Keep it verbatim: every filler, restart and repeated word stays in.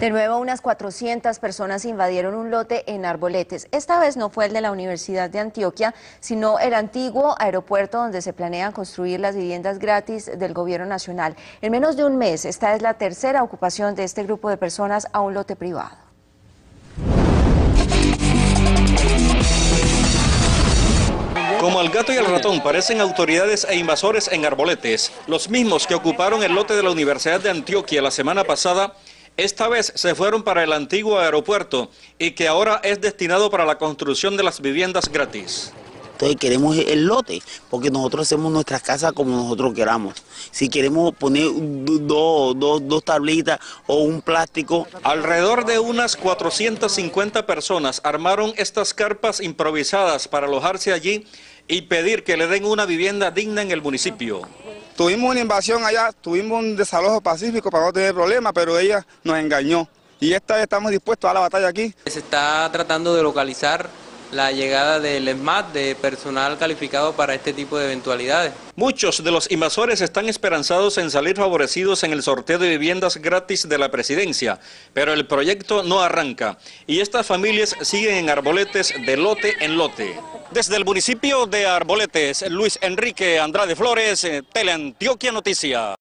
De nuevo, unas cuatrocientas personas invadieron un lote en Arboletes. Esta vez no fue el de la Universidad de Antioquia, sino el antiguo aeropuerto donde se planean construir las viviendas gratis del gobierno nacional. En menos de un mes, esta es la tercera ocupación de este grupo de personas a un lote privado. Como al gato y al ratón parecen autoridades e invasores en Arboletes, los mismos que ocuparon el lote de la Universidad de Antioquia la semana pasada. Esta vez se fueron para el antiguo aeropuerto y que ahora es destinado para la construcción de las viviendas gratis. Entonces queremos el lote porque nosotros hacemos nuestras casas como nosotros queramos. Si queremos poner dos, dos, dos tablitas o un plástico. Alrededor de unas cuatrocientas cincuenta personas armaron estas carpas improvisadas para alojarse allí y pedir que le den una vivienda digna en el municipio. Tuvimos una invasión allá, tuvimos un desalojo pacífico para no tener problemas, pero ella nos engañó. Y esta vez estamos dispuestos a la batalla aquí. Se está tratando de localizar la llegada del ESMAD, de personal calificado para este tipo de eventualidades. Muchos de los invasores están esperanzados en salir favorecidos en el sorteo de viviendas gratis de la presidencia, pero el proyecto no arranca y estas familias siguen en Arboletes de lote en lote. Desde el municipio de Arboletes, Luis Enrique Andrade Flores, Teleantioquia Noticias.